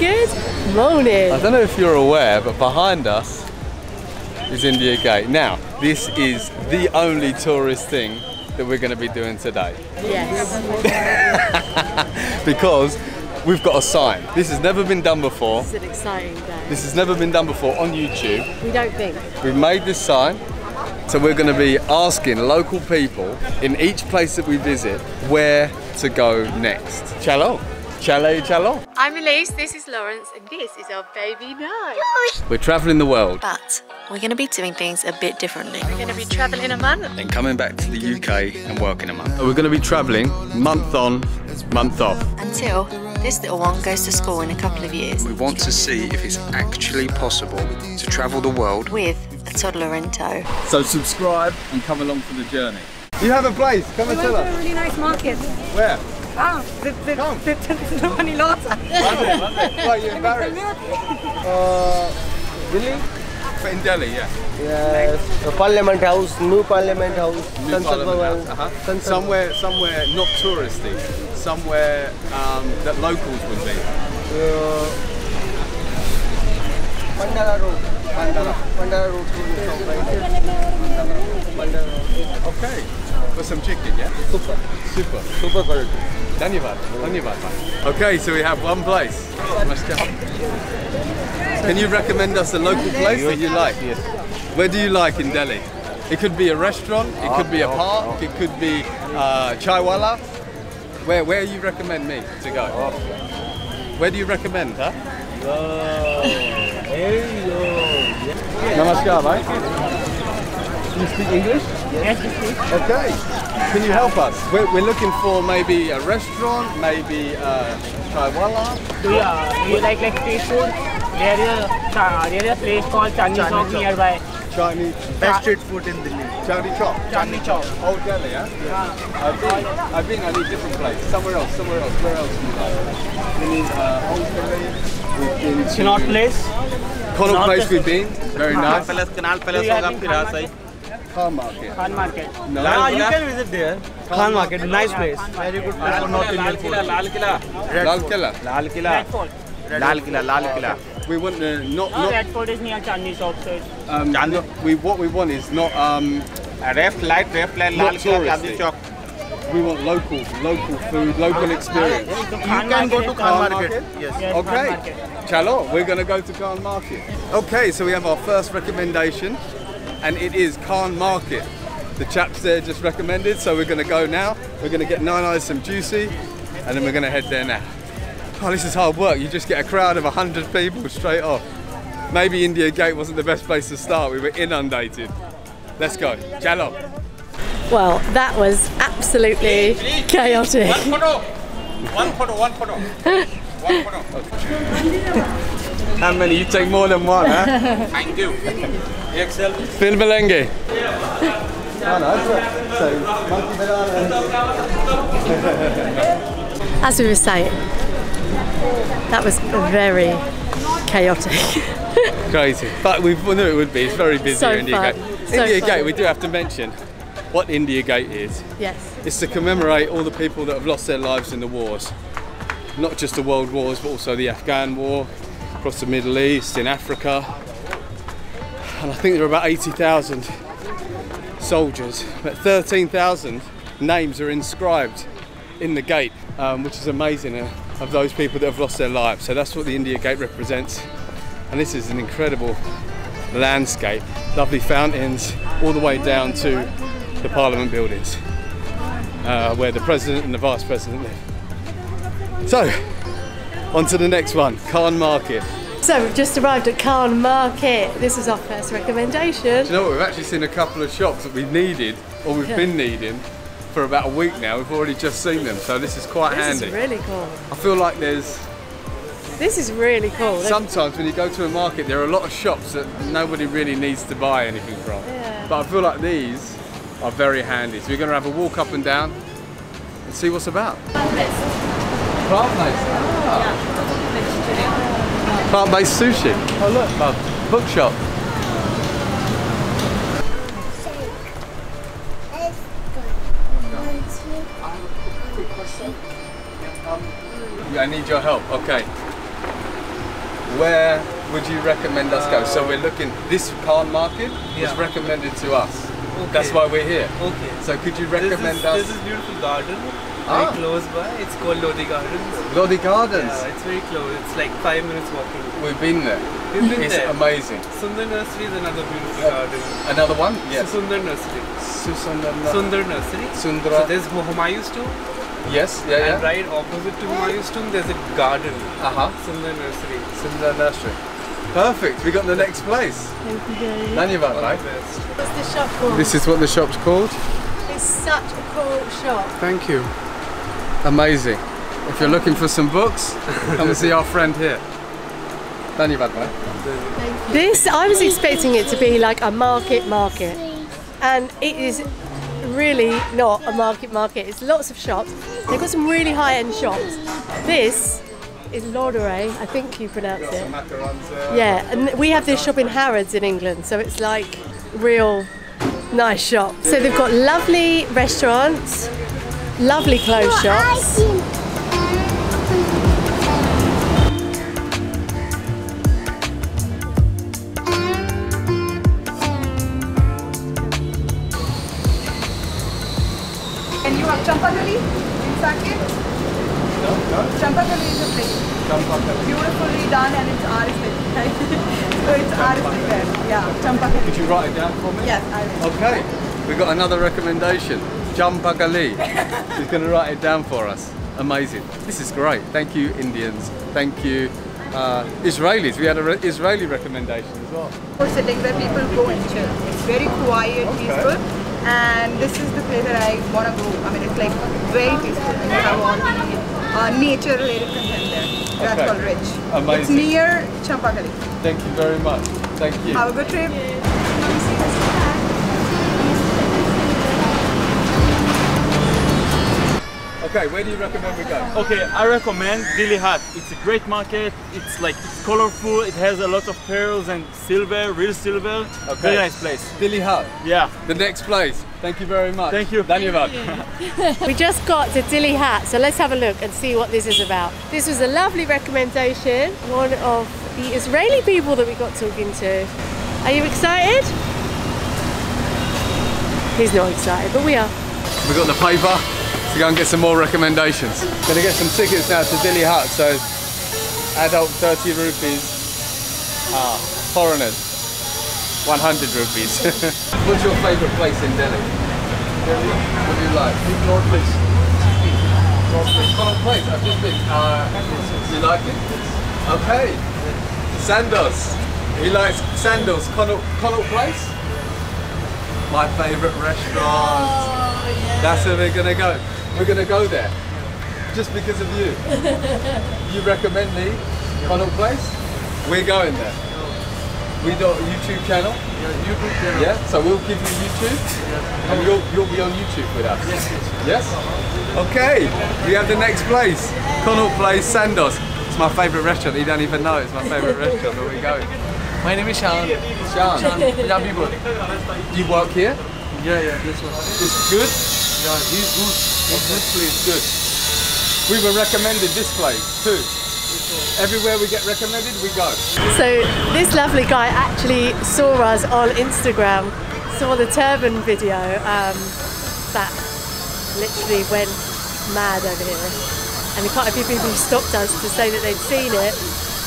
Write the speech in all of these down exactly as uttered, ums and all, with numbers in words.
Good morning. I don't know if you're aware, but behind us is India Gate. Now, this is the only tourist thing that we're going to be doing today. Yes. Because we've got a sign. This has never been done before. This is an exciting day. This has never been done before on YouTube. We don't think. We've made this sign. So we're going to be asking local people in each place that we visit where to go next. Chalo, chale, chalo. I'm Eleise, this is Lawrence, and this is our baby night. We're travelling the world. But we're going to be doing things a bit differently. We're going to be travelling a month. And coming back to the U K and working a month. We're going to be travelling month on, month off. Until this little one goes to school in a couple of years. We want to see if it's actually possible to travel the world with a toddler in tow. So subscribe and come along for the journey. You have a place, come we and tell us. We went to a really nice market. Where? Oh, the the the, the, the money lots. Love it, love it. Well, you're embarrassed. uh, Delhi? In Delhi, yeah. Yes, the Parliament House, new Parliament House, new Parliament House. Uh -huh. Somewhere, somewhere not touristy, somewhere um, that locals would be. Uh, Pandala Road. Pandala. Pandala Road. Pandala Road. Okay. For some chicken, yeah? Super. Super. Super quality. Dhanyavad. Dhanyavad. Okay, so we have one place. Can you recommend us a local place that you like? Yes. Where do you like in Delhi? It could be a restaurant, it could be a park, it could be uh, chaiwala. Where, where you recommend me to go? Where do you recommend, huh? No. Namaskar, mate. Do you speak English? Yes, I speak. Okay. Can you help us? We're, we're looking for maybe a restaurant, maybe a chaiwala. Do you, uh, do you like like street food? There is a, there is a place called Chandni Chowk nearby. Chandni. Best street food in Delhi. Chandni Chowk. Chandni Chowk. Old Delhi, huh? Yeah. I've been, I've been at a different place. Somewhere else, somewhere else. Where else do you like? We've been uh, Old Delhi. Connaught Place. Connaught Place we've been. Very nice. Connaught Place. Khan Market. Khan Market. No, no, you can visit there. Khan Market, nice place. Very good place for North Indian food. Lal Qila. Lal Qila. Lal Qila. Red fort. Lal Qila. Lal Qila. We want to not. No, red fort is near Chandni Chowk. Um, we what we want is not um. Ref light, ref light. Lal Qila, Chandni Chowk. We want local, local food, local experience. You can go to Khan Market. Yes. Okay. Chalo, we're going to go to Khan Market. Okay, so we have our first recommendation, and it is Khan Market. The chaps there just recommended, so we're going to go now. We're going to get nine eyes, some juicy, and then we're going to head there now. Oh, this is hard work. You just get a crowd of a hundred people straight off. Maybe India Gate wasn't the best place to start. We were inundated. Let's go. Chalo. Well, that was absolutely chaotic. One photo, one photo, one photo, one photo. How many? You take more than one, huh? Thank you. Excel. Phil Belenge. As we were saying, that was very chaotic. Crazy, but we knew it would be. It's very busy so in India Gate. So India Gate, we do have to mention what India Gate is. Yes. It's to commemorate all the people that have lost their lives in the wars. Not just the world wars, but also the Afghan war, across the Middle East, in Africa. And I think there are about eighty thousand soldiers, but thirteen thousand names are inscribed in the gate, um, which is amazing, uh, of those people that have lost their lives. So that's what the India Gate represents. And this is an incredible landscape. Lovely fountains, all the way down to the Parliament buildings, uh, where the President and the Vice President live. So, on to the next one, Khan Market. So we've just arrived at Khan Market. This is our first recommendation. Do you know what, we've actually seen a couple of shops that we've needed, or we've yeah. been needing, for about a week now. We've already just seen them, so this is quite this handy. This is really cool. I feel like there's... This is really cool. Sometimes when you go to a market, there are a lot of shops that nobody really needs to buy anything from. Yeah. But I feel like these are very handy. So we're going to have a walk up and down and see what's about. Plant-based. Plant-based? Ah. Yeah. Plant-based sushi. Oh look, a bookshop. I have a quick question. I need your help. Okay. where would you recommend us uh, go? So we're looking, this Khan Market yeah. was recommended to us. Okay. That's why we're here. Okay. So could you recommend this is, us? This is beautiful garden, ah. very close by. It's called Lodhi Gardens. Lodhi Gardens? Yeah, it's very close. It's like five minutes walking. We've been there. We've been it's there. amazing. Sundar Nursery is another beautiful uh, garden. Another one? Yes. Sundar Nursery. Sundar Nursery. Sundar Nursery. Sundara. So there's Humayun's tomb. Yes, yeah, yeah. And right opposite to Humayun's tomb, there's a garden. Uh-huh. Sundar Nursery. Sundar Nursery. Perfect, we got the next place. Thank you, Dhanyavad, right? What's this shop called? This is what the shop's called. It's such a cool shop. Thank you. Amazing. If you're looking for some books, come and see our friend here. Dhanyavad, right? Thank you. This, I was expecting it to be like a market market. And it is really not a market market. It's lots of shops. They've got some really high-end shops. This is Lodhi, I think you pronounce it. Yeah, and we have this shop in Harrods in England, so it's like real nice shop. So they've got lovely restaurants, lovely clothes shops. And you have Champakali in Saket? No, no. Champakali is a place. Champakali. Beautifully done, and it's artistic. Right? So it's artistic there. Yeah, Champakali. Could you write it down for me? Yes, I will. Okay, we've got another recommendation. Champakali. She's going to write it down for us. Amazing. This is great. Thank you, Indians. Thank you, uh, Israelis. We had an re Israeli recommendation as well. For sitting where people go and chill. It's very quiet, okay. peaceful. And this is the place that I want to go. I mean, it's like very peaceful. I want to eat. Uh, nature related content there. That's called Rich. Amazing. It's near Champakali. Thank you very much. Thank you. Have a good trip. Okay, where do you recommend we go? Okay, I recommend Dilli Haat. It's a great market. It's like it's colorful. It has a lot of pearls and silver, real silver. Okay. Very nice place. Dilli Haat. Yeah. The next place. Thank you very much. Thank you. Dhanyavad. We just got to Dilli Haat, so let's have a look and see what this is about. This was a lovely recommendation. One of the Israeli people that we got talking to. Are you excited? He's not excited, but we are. We got the paper to go and get some more recommendations. Gonna get some tickets now to Dilli Haat. So adult thirty rupees. Ah, foreigners one hundred rupees. What's your favourite place in Delhi? Delhi? What do you like? Connaught Place. Connaught Place, I've just been. Uh, you like it? Okay. Sandals. He likes sandals. Connaught Place? My favourite restaurant. Oh, yeah. That's where we're going to go. We're going to go there. Just because of you. You recommend me Connaught Place? We're going there. We got a YouTube channel. Yeah, YouTube channel. Yeah, so we'll give you YouTube, yeah. and you'll you'll be on YouTube with us. Yes. Yes. Okay. We have the next place, Connaught Place, Sandos. It's my favourite restaurant. You don't even know it's my favourite restaurant. Where we going? My name is Sean. Sean. Punjabi boy. Do you work here? Yeah, yeah. This one. It's good. Yeah, this good. Okay. This place is good. We were recommended this place too. Everywhere we get recommended, we go. So this lovely guy actually saw us on Instagram, saw the turban video, um, that literally went mad over here. And quite a few people stopped us to say that they'd seen it.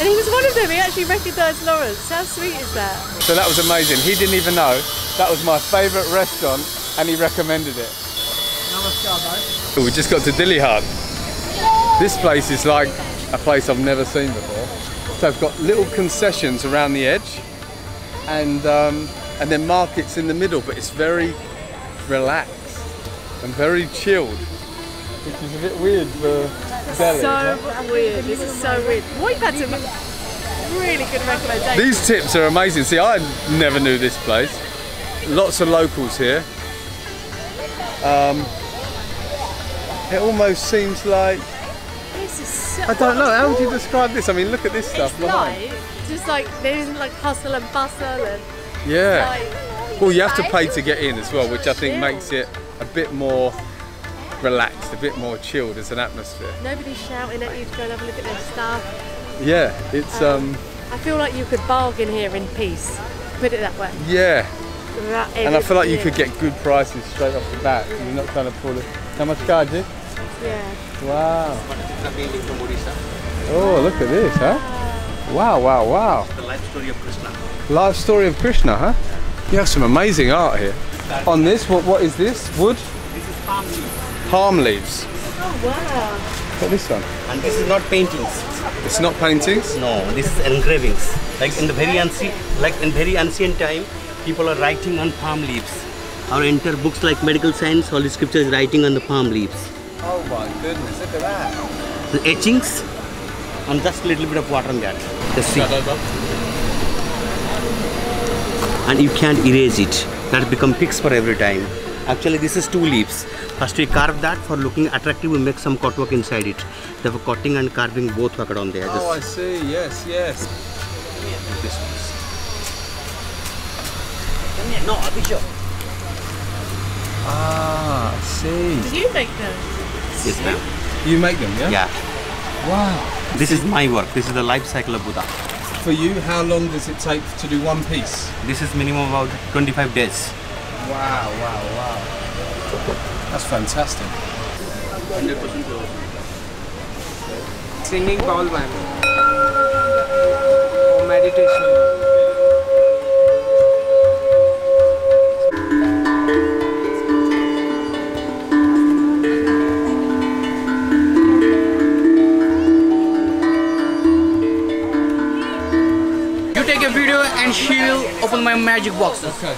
And he was one of them, he actually recognised Lawrence. How sweet is that? So that was amazing. He didn't even know that was my favourite restaurant and he recommended it. Namaskar, mate. We just got to Dilli Haat. This place is like a place I've never seen before. So I've got little concessions around the edge, and um, and then markets in the middle, but it's very relaxed and very chilled, which is a bit weird for Delhi. So right? weird, this is so weird. We've had some really good recommendations. These tips are amazing. See, I never knew this place. Lots of locals here. Um, it almost seems like, So I don't know, cool. How would you describe this? I mean, look at this stuff. It's like, just like, there isn't like hustle and bustle and... Yeah. Like, well, you have to pay to get in as well, which I think makes it a bit more relaxed, a bit more chilled as an atmosphere. Nobody's shouting at you to go and have a look at their stuff. Yeah, it's... Um, um, I feel like you could bargain here in peace, put it that way. Yeah. That and I feel like you could get good prices straight off the bat. You're not trying to pull it. How much charge is? Yeah. Wow. Oh, look at this, huh? Wow, wow, wow. The life story of Krishna. Life story of Krishna, huh? You have some amazing art here. On this, what what is this? Wood? This is palm leaves. Palm leaves. Oh, wow. Look at this one. And this is not paintings. It's not paintings? No, this is engravings. Like in the very ancient, like in very ancient time, people are writing on palm leaves. Our entire books like medical science, holy scripture is writing on the palm leaves. Oh my goodness, look at that. The etchings and just a little bit of water on that. Let's see. And you can't erase it. That becomes fixed for every time. Actually, this is two leaves. First we carve that for looking attractive, we make some cutwork inside it. They have cutting and carving both worked on there. Oh, I see. Yes, yes. This one. No, Abhishek. Ah, I see. Did you make them? Yes, ma'am. You make them, yeah? Yeah. Wow. This is my work. This is the life cycle of Buddha. For you, how long does it take to do one piece? This is minimum about twenty-five days. Wow, wow, wow. That's fantastic. one hundred percent singing bowl one or meditation. You take a video and she'll open my magic box. Okay.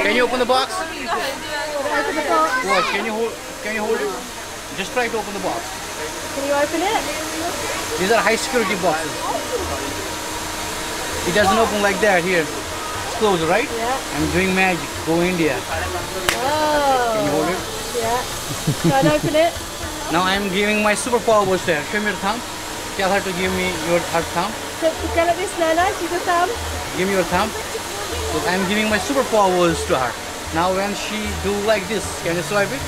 Can you open the box? Open the box. What? Can you hold? Can you hold it? Just try to open the box. Can you open it? These are high security boxes. It doesn't open like that here. It's closed, right? Yeah. I'm doing magic. Go India. Oh. Can you hold it? Yeah. Try to open it. Now I'm giving my superpower was there. Show me your thumb. Tell her to give me your her thumb. So, tell her this, Nana. She's your thumb. Give me your thumb. So I'm giving my superpowers to her. Now when she do like this, can you swipe it?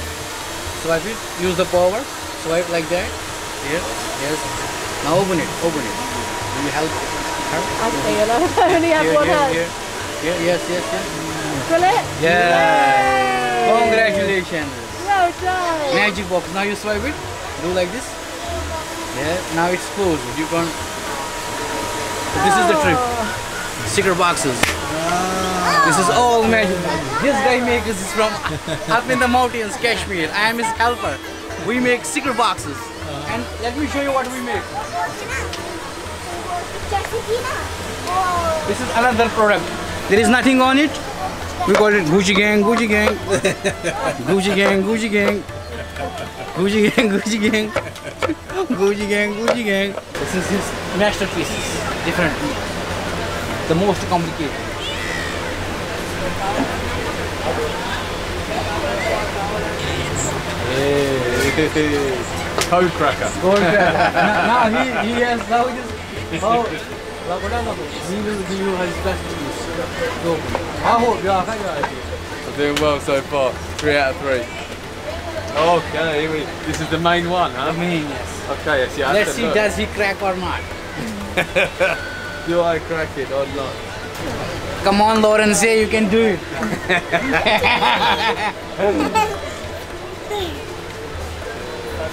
Swipe it. Use the power. Swipe like that. Yes. Yes. Now open it. Open it. Will you help her? Okay, I only have here, one hand. Here, here. Here. Yes, yes, yes. Pull it? Yeah. Congratulations. Well done. Magic box. Now you swipe it. Do like this. Yeah. Now it's closed. You can't. So this is the trick. Sticker boxes. Ah. This is all magic. This guy makes this is from up in the mountains, Kashmir. I am his helper. We make sticker boxes. Uh. And let me show you what we make. This is another product. There is nothing on it. We call it Gucci Gang, Gucci Gang. Gucci Gang, Gucci Gang. Gucci Gang, Gucci Gang. Gucci Gang, Gucci Gang. This is his masterpieces. Different. The most complicated. Hey. Code cracker. Code cracker. Now no, he, he has now just how he will give you his best piece. Go. I hope you are. I'm doing well so far. Three out of three. Okay, here we, this is the main one, huh? The main, yes. Okay, yes, yeah. Let's see, look. Does he crack or not? Do I crack it or not? Come on, Lawrence, say you can do it.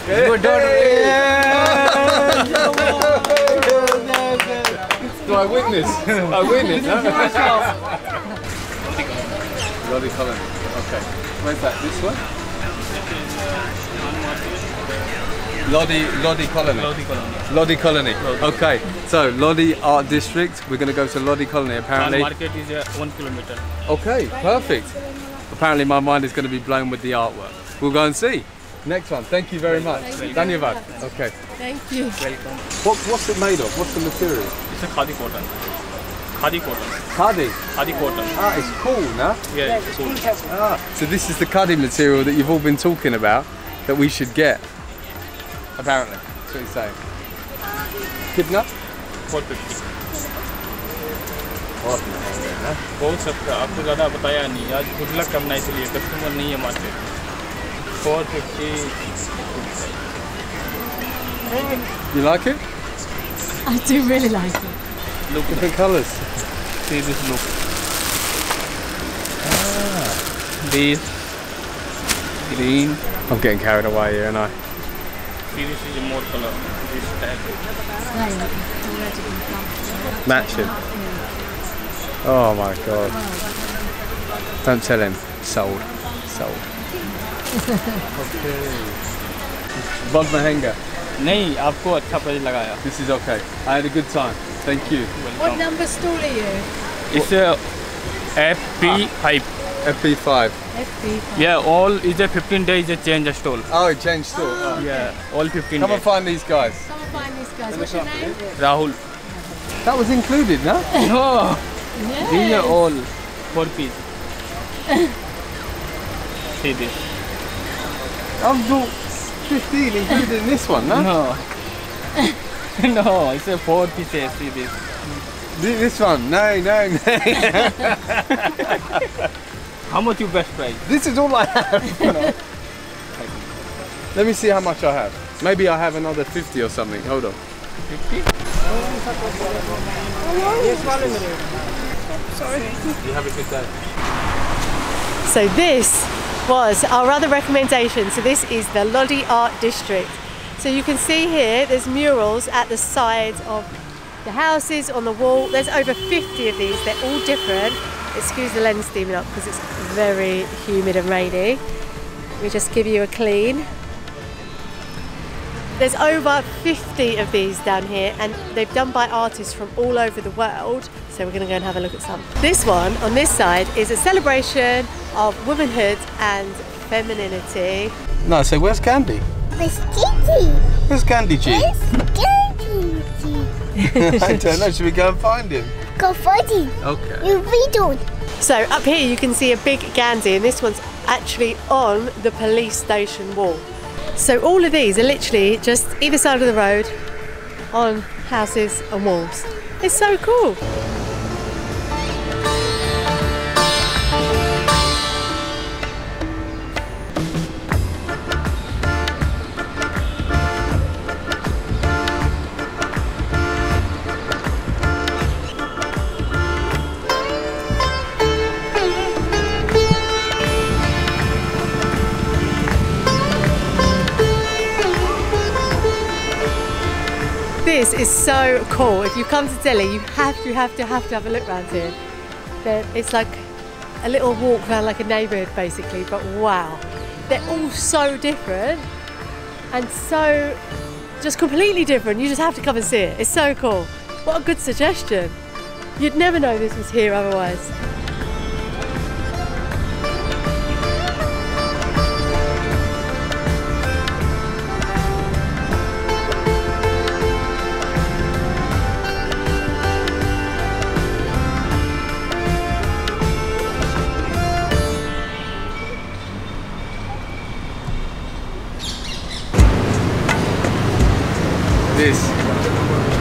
Good job. Yeah. Do I witness? I witness. Lodhi Colony. Okay. Where's that? This one? Lodhi, Lodhi Colony. Lodhi Colony. Lodhi Colony. Lodhi. Okay, so Lodhi Art District. We're going to go to Lodhi Colony apparently. Khan Market is uh, one kilometer. Okay, perfect. Apparently my mind is going to be blown with the artwork. We'll go and see. Next one. Thank you very much. Dhanyavad. Okay. Thank you. Welcome. What, what's it made of? What's the material? It's a khadi cotton. Khadi cotton. Khadi? Khadi cotton. Ah, it's cool, no? Yeah, it's cool. Ah, so this is the khadi material that you've all been talking about that we should get. Apparently, that's what he's saying. Kidna? four fifty. What? बहुत सस्ता, आपको ज़्यादा बताया नहीं, आज गुजला कम नहीं इसलिए customer नहीं है market. four fifty. You like it? I do really like it. Look at the colors. See this look. Ah. These. Green. I'm getting carried away here, aren't I? See, this is a more color. This type. Matching. Oh my god. Don't tell him. Sold. Sold. Okay. Bond Mahenga. नहीं आपको अच्छा पैसे लगाया. This is okay. I had a good time. Thank you. Welcome. What number store are you? It's a F P five. F P five. F P five. Yeah, all is a fifteen days they change a store. Oh, change store. Oh, okay. Yeah, all fifteen. Come days. and find these guys. Come and find these guys. What's your name? Rahul. That was included, no? No. Yes. These are all four piece. See this. I've got fifteen included in this one, no? No. No, it's a four pieces. See this. This one? No, no, no. How much your best price? This is all I have. You know? Let me see how much I have. Maybe I have another fifty or something. Hold on. fifty? Sorry. You have a good day. So this was our other recommendation. So this is the Lodhi Art District. So you can see here, there's murals at the sides of the houses, on the wall. There's over fifty of these. They're all different. Excuse the lens steaming up because it's very humid and rainy. Let me just give you a clean. There's over fifty of these down here, and they've done by artists from all over the world. So we're going to go and have a look at some. This one on this side is a celebration of womanhood and femininity. No, so where's Candy? Where's Kitty? Where's Candy G? Where's I don't know, should we go and find him? Go find him. Okay. You read on. So up here you can see a big Gandhi, and this one's actually on the police station wall. So all of these are literally just either side of the road on houses and walls. It's so cool. This is so cool. If you come to Delhi, you have to have to have to have a look around here. It's like a little walk around like a neighbourhood basically, but wow. They're all so different and so just completely different. You just have to come and see it. It's so cool. What a good suggestion. You'd never know this was here otherwise.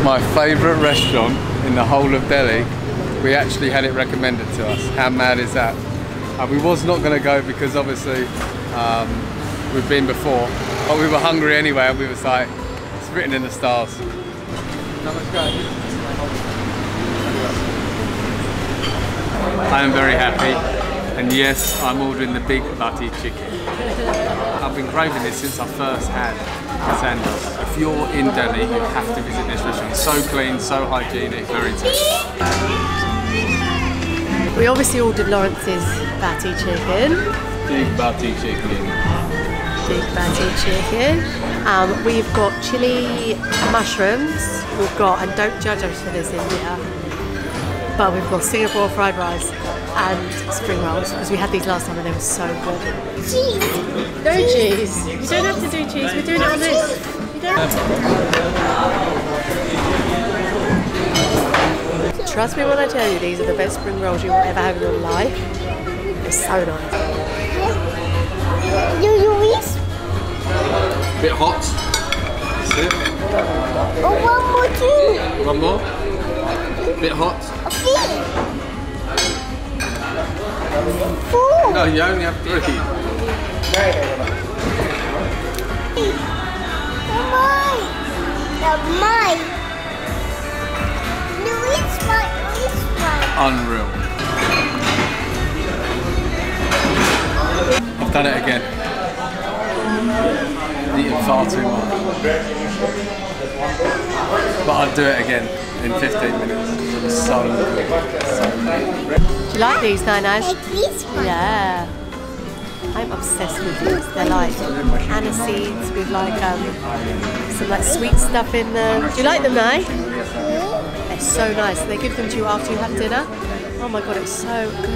My favourite restaurant in the whole of Delhi. We actually had it recommended to us. How mad is that? Uh, we was not going to go because obviously um, we've been before, but we were hungry anyway, and we was like, it's written in the stars. I am very happy, and yes, I'm ordering the big bloody chicken. I've been craving this since I first had. And if you're in Delhi, you have to visit this restaurant. So clean, so hygienic, very tasty. We obviously ordered Lawrence's bati chicken. Big bati chicken. Big bati chicken. Um, we've got chili mushrooms. We've got, and don't judge us for this, India, but we've got Singapore fried rice and spring rolls, because we had these last time and they were so good. Cheese! No cheese. cheese! You don't have to do cheese, we're doing it on this. You don't have to. Trust me when I tell you, these are the best spring rolls you will ever have in your life. They're so nice. You use? Bit hot. That's it. Oh, one more too! One more? Bit hot. A bit. Four. No, you only have three. Mine. Mine. No, it's unreal. I've done it again. I've eaten far too much. But I'll do it again in fifteen minutes. It was so good. So good. Do you like these, Nainosh? Yeah. I'm obsessed with these. They're like aniseeds with like um, some like sweet stuff in them. Do you like them, Nai? They're so nice. They give them to you after you have dinner. Oh my god, it's so good.